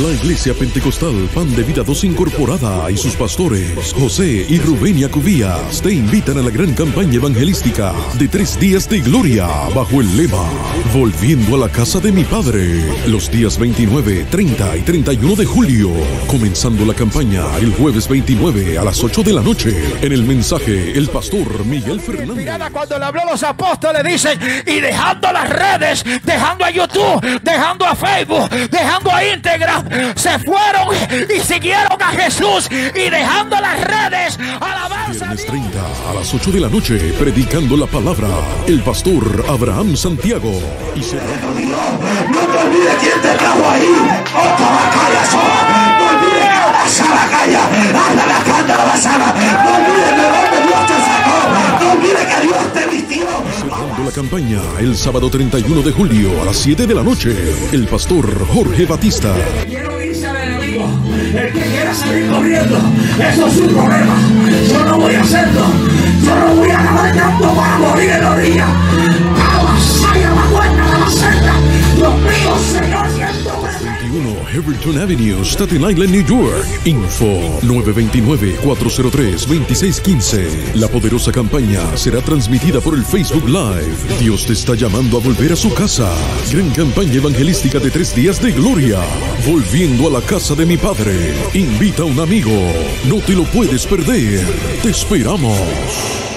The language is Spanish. La Iglesia Pentecostal Pan de Vida 2 Incorporada y sus pastores José y Rubenia Cubías te invitan a la gran campaña evangelística de 3 días de gloria bajo el lema Volviendo a la casa de mi Padre, los días 29, 30 y 31 de julio, comenzando la campaña el jueves 29 a las 8 de la noche. En el mensaje, el pastor Miguel Fernández. Cuando le habló a los apóstoles, dicen, y dejando las redes, dejando a YouTube, dejando a Facebook, dejando a Instagram, se fueron y siguieron a Jesús, y dejando las redes, alabanza a Dios. Viernes 30 a las 8 de la noche, predicando la palabra, el pastor Abraham Santiago. Y se... No te olvides quién te trajo ahí. No olvides que ahora Sara calla, hasta la canta la basada. No olvides de dónde Dios te sacó. No olvides que Dios te vistió. La campaña el sábado 31 de julio a las 7 de la noche, el pastor Jorge Batista. El que quiero irse al enemigo, el que quiera salir corriendo, eso es un problema. Yo no voy a hacerlo, yo no voy a acabar tanto para morir en la orilla. Avasalla la puerta de la celda, Dios mío, Señor, siento presente. Heberton Avenue, Staten Island, New York. Info 929-403-2615. La poderosa campaña será transmitida por el Facebook Live. Dios te está llamando a volver a su casa. Gran campaña evangelística de 3 días de gloria. Volviendo a la casa de mi Padre. Invita a un amigo. No te lo puedes perder. Te esperamos.